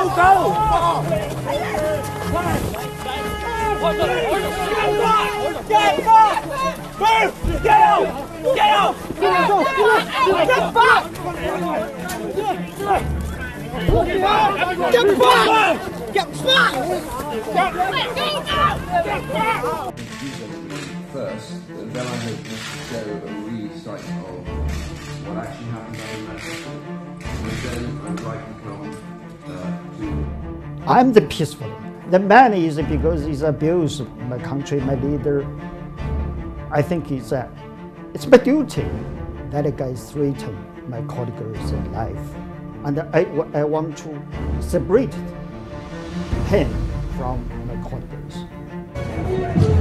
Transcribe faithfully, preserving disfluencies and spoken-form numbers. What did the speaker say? go, go! Get back! Move! Get out! Get out! Get back! Get back! Get back! First, and then I hope to show a re-cycle of what actually happened on the left. I'm the peaceful. The man is because he's abused my country, my leader. I think he's that. It's my duty. That guy is threatening my colleagues in life. And I, I want to separate him from my colleagues.